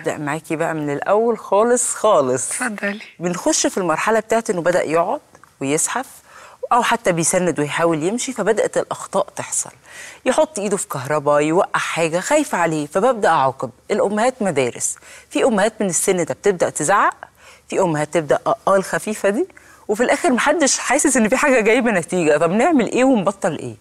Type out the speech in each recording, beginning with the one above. هبدأ معاكي بقى من الأول خالص خالص. اتفضلي. بنخش في المرحلة بتاعت إنه بدأ يقعد ويزحف أو حتى بيسند ويحاول يمشي، فبدأت الأخطاء تحصل. يحط إيده في كهرباء، يوقع حاجة، خايف عليه، فببدأ أعاقب. الأمهات مدارس، في أمهات من السن ده بتبدأ تزعق، في أمهات تبدأ الخفيفة دي، وفي الآخر محدش حاسس إن في حاجة جايبة نتيجة. طب نعمل إيه ونبطل إيه؟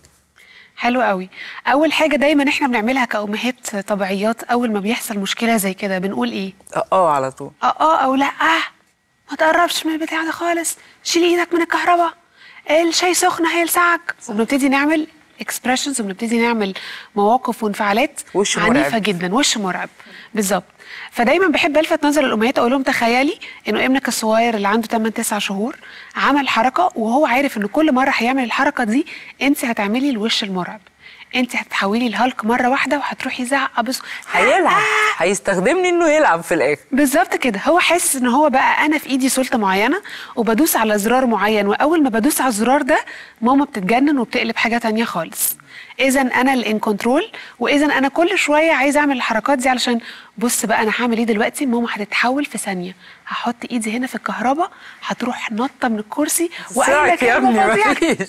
حلو قوي. اول حاجه دايما احنا بنعملها كأمهات طبيعيات، اول ما بيحصل مشكله زي كده بنقول ايه؟ على طول او لا، ما تقربش من البتاع ده خالص، شيل ايدك من الكهرباء، الشاي سخن هيلسعك. وبنبتدي نعمل اكسبريشنز، وبنبتدي نعمل مواقف وانفعالات عنيفه جدا، وش مرعب بالظبط. فدايما بحب الفت نظر الامهات، اقول لهم تخيلي انه ابنك الصغير اللي عنده 8-9 شهور عمل حركه وهو عارف ان كل مره هيعمل الحركه دي انت هتعملي الوش المرعب، انت هتتحولي لهالك مره واحده وهتروحي زعق، بص هيلعب، هيستخدمني انه يلعب في الاخر. بالظبط كده، هو حاسس ان هو بقى انا في ايدي سلطه معينه وبدوس على زرار معين، واول ما بدوس على الزرار ده ماما بتتجنن وبتقلب حاجه ثانيه خالص. اذا انا الان كنترول، واذا انا كل شويه عايزه اعمل الحركات دي علشان بص بقى انا هعمل ايه دلوقتي، ماما هتتحول في ثانيه، هحط ايدي هنا في الكهرباء، هتروح نطه من الكرسي وانا كده.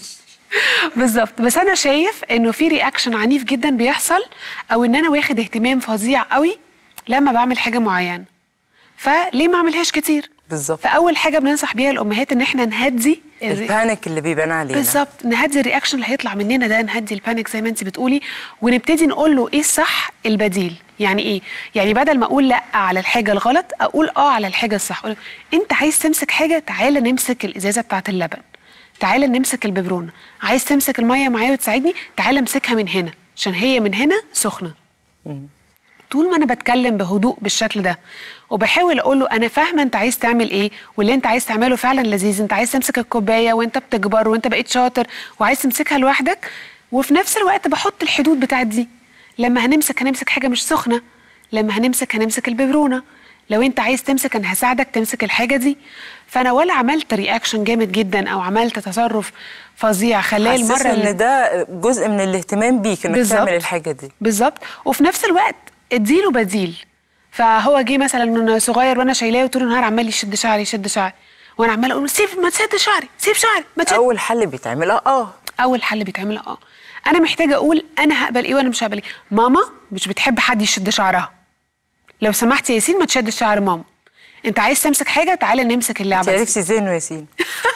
بالظبط. بس انا شايف انه في رياكشن عنيف جدا بيحصل، او ان انا واخد اهتمام فظيع قوي لما بعمل حاجه معينه، فليه ما اعملهاش كتير؟ بالظبط. فاول حاجه بننصح بيها الامهات ان احنا نهدي البانيك اللي بيبان علينا. بالظبط، نهدي الرياكشن اللي هيطلع مننا ده، نهدي البانيك زي ما انت بتقولي، ونبتدي نقول له ايه الصح البديل. يعني ايه؟ يعني بدل ما اقول لا على الحاجه الغلط، اقول على الحاجه الصح. اقول انت عايز تمسك حاجه، تعالى نمسك الازازه بتاعت اللبن، تعالى نمسك الببرونه، عايز تمسك الميه معايا وتساعدني، تعالى امسكها من هنا عشان هي من هنا سخنه. طول ما انا بتكلم بهدوء بالشكل ده وبحاول اقول له انا فاهمه انت عايز تعمل ايه، واللي انت عايز تعمله فعلا لذيذ، انت عايز تمسك الكوبايه وانت بتكبر وانت بقيت شاطر وعايز تمسكها لوحدك، وفي نفس الوقت بحط الحدود بتاعت دي. لما هنمسك حاجه مش سخنه، لما هنمسك الببرونه، لو انت عايز تمسك انا هساعدك تمسك الحاجه دي. فانا ولا عملت رياكشن جامد جدا او عملت تصرف فظيع خلال المره، حاسس ان ده جزء من الاهتمام بيك انك تعمل الحاجه دي. بالظبط. وفي نفس الوقت اديله بديل. فهو جه مثلا صغير وانا شايلاه وطول النهار عمال يشد شعري وانا عماله اقول سيب، ما تشد شعري، سيب شعري، ما تشد. اول حل بيتعمل اول حل بيتعمل انا محتاجه اقول انا هقبل ايه وانا مش هقبل ايه. ماما مش بتحب حد يشد شعرها، لو سمحت يا ياسين ما تشدش شعر ماما. انت عايز تمسك حاجه، تعالى نمسك اللعبه دي. انت عرفتي ازاي انه ياسين؟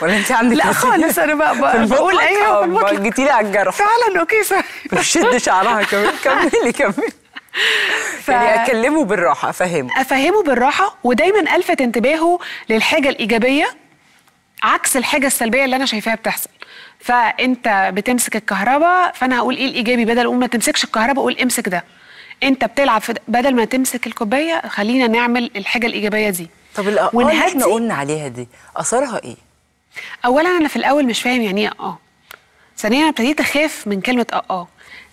ولا انت عندك لا خالص، انا بقى بقول ايوه في المطلق. جيتي لي على الجرح فعلا. اوكي صح، بتشد شعرها كمان. كملي يعني اكلمه بالراحه، افهمه بالراحه، ودايما الفت انتباهه للحاجه الايجابيه عكس الحاجه السلبيه اللي انا شايفاها بتحصل. فانت بتمسك الكهرباء، فانا هقول ايه الايجابي؟ بدل ما تمسكش الكهرباء اقول امسك ده. انت بتلعب بدل ما تمسك الكوبايه، خلينا نعمل الحاجه الايجابيه دي. طب الأقوال اللي احنا قلنا عليها دي اثرها ايه؟ اولا انا في الاول مش فاهم يعني ايه ثانيا انا ابتديت اخاف من كلمه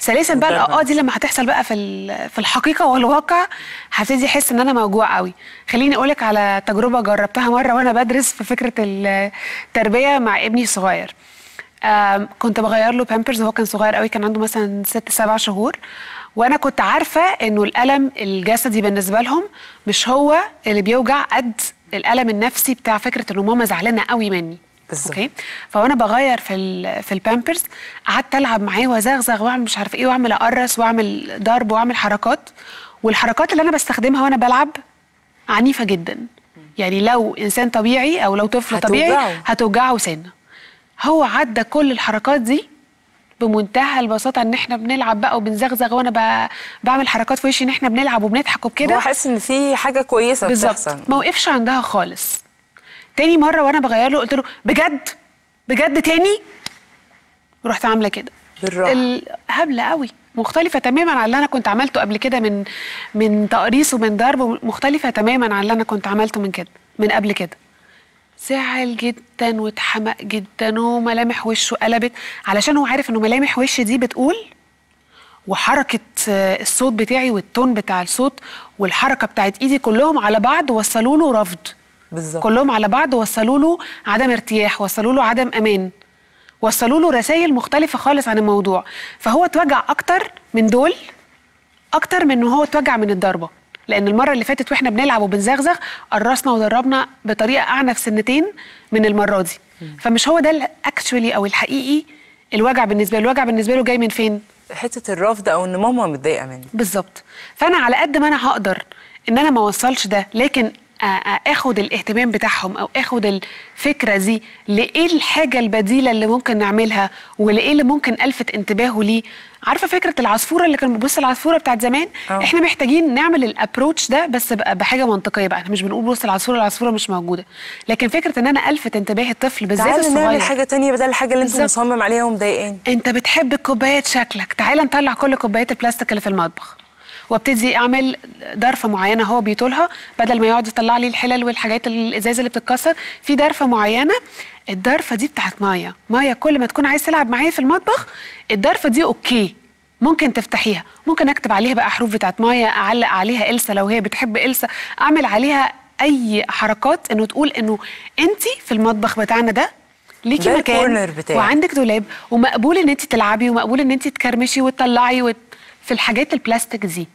ثالثا بقى دي لما هتحصل بقى في الحقيقه والواقع هبتدي احس ان انا موجوع قوي. خليني اقول لك على تجربه جربتها مره وانا بدرس في فكره التربيه مع ابني الصغير. كنت بغير له بامبرز وهو كان صغير قوي، كان عنده مثلا 6-7 شهور، وانا كنت عارفه انه الالم الجسدي بالنسبه لهم مش هو اللي بيوجع قد الالم النفسي بتاع فكره انه ماما زعلانه قوي مني. اوكي. فانا بغير في البامبرز، قعدت العب معاه وازغزغ واعمل مش عارف ايه، واعمل اقرص واعمل ضرب واعمل حركات، والحركات اللي انا بستخدمها وانا بلعب عنيفه جدا. يعني لو انسان طبيعي او لو طفل طبيعي هتوجعه سنه. هو عدى كل الحركات دي بمنتهى البساطه، ان احنا بنلعب بقى وبنزغزغ وانا بعمل حركات في وشي ان احنا بنلعب وبنضحك وبكده، هو حاسس ان في حاجه كويسه بتحصل. ما وقفش عندها خالص. تاني مره وانا بغير له قلت له بجد بجد تاني، رحت عامله كده هبله قوي، مختلفه تماما عن اللي انا كنت عملته قبل كده من تقريص ومن ضرب، مختلفه تماما عن اللي انا كنت عملته من قبل كده. زعل جدا واتحمق جدا وملامح وشه قلبت، علشان هو عارف انه ملامح وشي دي بتقول، وحركه الصوت بتاعي والتون بتاع الصوت والحركه بتاعت ايدي كلهم على بعض وصلوا له رفض. بالظبط. كلهم على بعض وصلوا له عدم ارتياح، وصلوا له عدم امان، وصلوا له رسائل مختلفه خالص عن الموضوع. فهو اتوجع اكتر من دول، اكتر من ان هو اتوجع من الضربه. لأن المرة اللي فاتت وإحنا بنلعب وبنزغزغ قرصنا ودربنا بطريقة أعنف سنتين من المرة دي. فمش هو ده الأكتشولي أو الحقيقي الوجع بالنسبة له. الوجع بالنسبة له جاي من فين؟ حتة الرفض أو إن ماما متضايقة مني. بالظبط. فأنا على قد ما أنا هقدر إن أنا ما أوصلش ده، لكن اخد الاهتمام بتاعهم او اخد الفكره دي لايه الحاجه البديله اللي ممكن نعملها ولايه اللي ممكن الفت انتباهه ليه. عارفه فكره العصفوره اللي كان بص العصفوره بتاعت زمان؟ احنا محتاجين نعمل الابروتش ده بس بحاجه منطقيه بقى. احنا مش بنقول بص العصفوره، العصفوره مش موجوده، لكن فكره ان انا الفت انتباه الطفل بالذات الصغير. تعالى نعمل حاجه ثانيه بدل الحاجه اللي انت مصمم عليها ومضايقاني. انت بتحب الكوبايات شكلك، تعالى نطلع كل كوبايات البلاستيك اللي في المطبخ، وابتدي اعمل درفه معينه هو بيطولها، بدل ما يقعد يطلع لي الحلل والحاجات الازاز اللي بتتكسر، في درفه معينه. الدرفه دي بتاعت مايا. مايا كل ما تكون عايز تلعب معايا في المطبخ الدرفه دي اوكي ممكن تفتحيها، ممكن اكتب عليها بقى حروف بتاعت مايا، اعلق عليها إلسا لو هي بتحب إلسا، اعمل عليها اي حركات انه تقول انه انت في المطبخ بتاعنا ده ليكي مكان وعندك دولاب ومقبول ان انت تلعبي ومقبول ان انت تكرمشي وتطلعي في الحاجات البلاستيك دي.